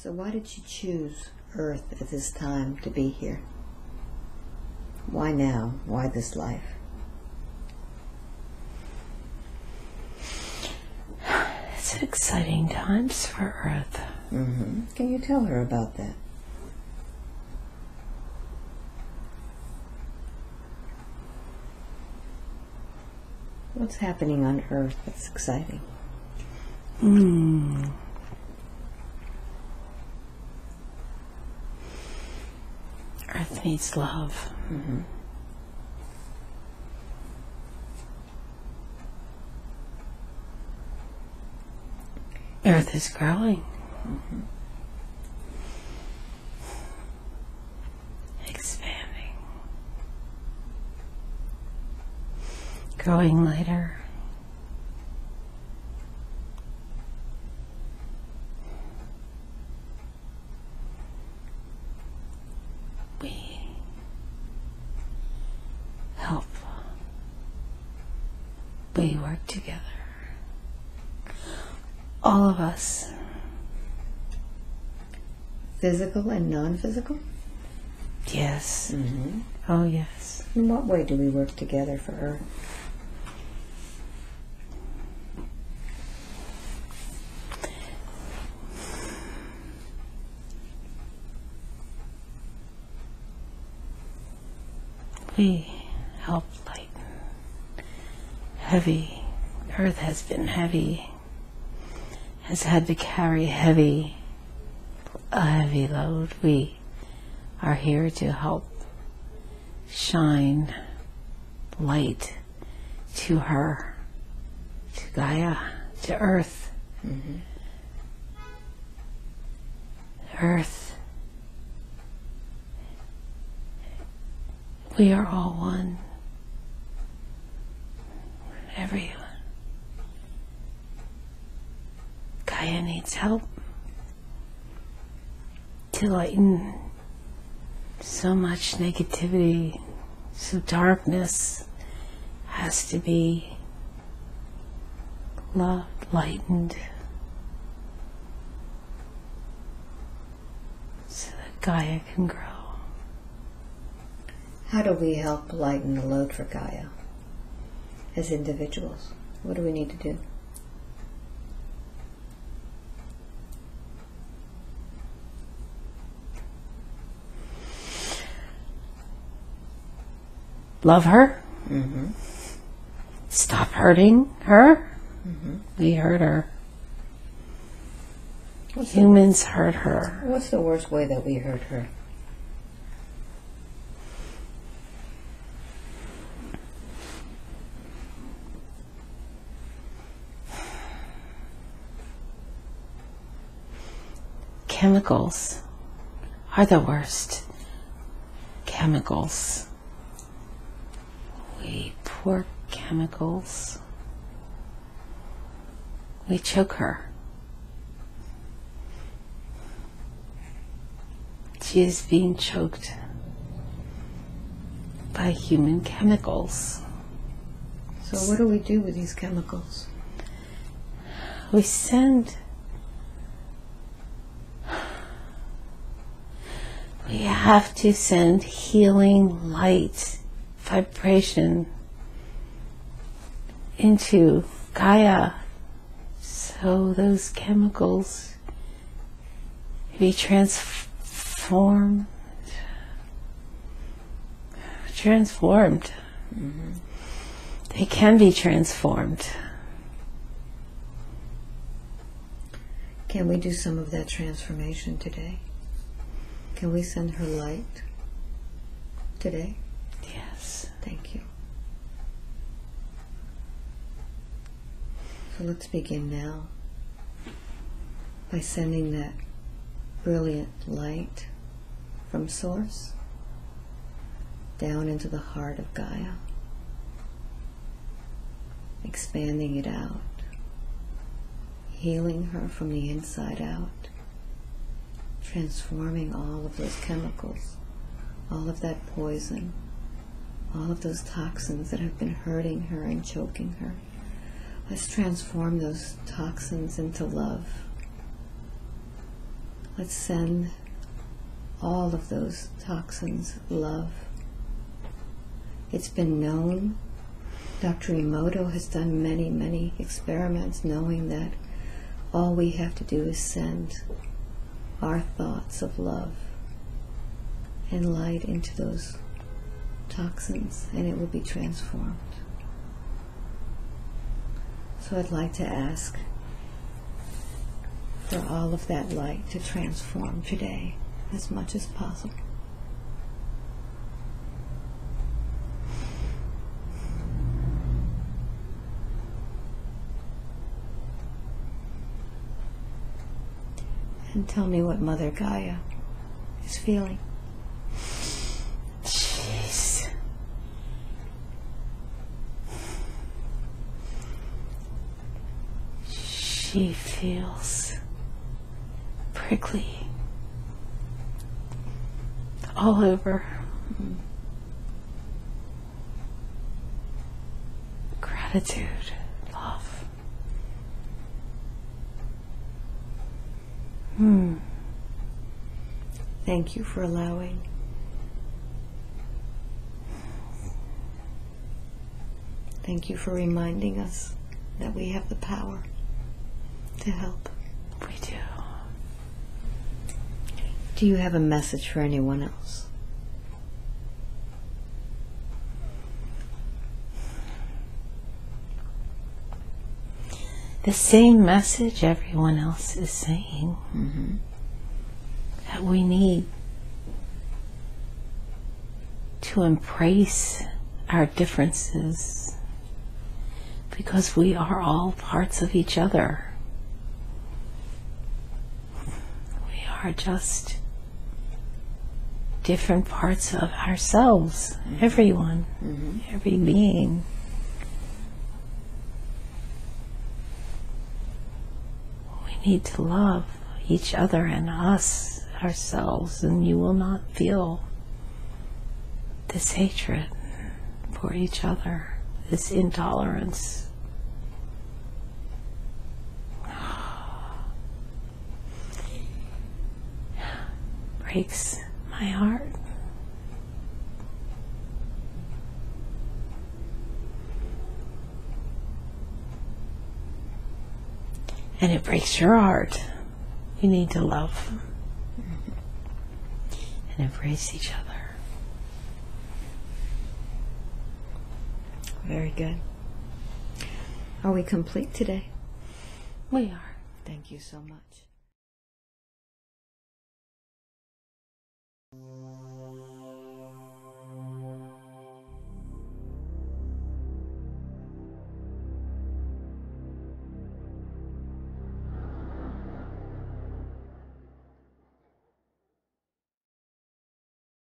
So why did you choose Earth at this time to be here? Why now? Why this life? It's exciting times for Earth. Mm-hmm. Can you tell her about that? What's happening on Earth that's exciting? Earth needs love. Mm-hmm. Earth is growing. Mm-hmm. Expanding. Growing lighter. We help. We work together. All of us. Physical and non-physical? Yes. Mm-hmm. Oh, yes. In what way do we work together for Earth? We help lighten. Heavy. Earth has been heavy. Has had to carry a heavy load. We are here to help shine light to her, to Gaia, to Earth. Mm-hmm. Earth. We are all one. Everyone. Gaia needs help. To lighten so much negativity, so darkness has to be loved, lightened, so that Gaia can grow. How do we help lighten the load for Gaia as individuals? What do we need to do? Love her. Mm-hmm. Stop hurting her. Mm-hmm. We hurt her. Humans hurt her. What's the worst way that we hurt her? Chemicals are the worst. Chemicals. We pour chemicals. We choke her. She is being choked by human chemicals. So what do we do with these chemicals? We send... We have to send healing light. Vibration into Gaia, so those chemicals be transformed. Mm-hmm. They can be transformed. Can we do some of that transformation today? Can we send her light today? Yes. Thank you. So let's begin now by sending that brilliant light from Source down into the heart of Gaia, expanding it out, healing her from the inside out, transforming all of those chemicals, all of that poison, all of those toxins that have been hurting her and choking her. Let's transform those toxins into love. Let's send all of those toxins love. It's been known. Dr. Emoto has done many, many experiments knowing that all we have to do is send our thoughts of love and light into those toxins, and it will be transformed. So I'd like to ask for all of that light to transform today as much as possible. And tell me what Mother Gaia is feeling. Jeez. She feels prickly all over. Gratitude, love. Thank you for allowing . Thank you for reminding us that we have the power to help. We do. Do you have a message for anyone else? The same message everyone else is saying, that we need to embrace our differences because we are all parts of each other. We are just different parts of ourselves, everyone, every being. Need to love each other and us, ourselves, and you will not feel this hatred for each other, this intolerance. Breaks my heart. And it breaks your heart. You need to love and embrace each other. Very good. Are we complete today? We are. Thank you so much.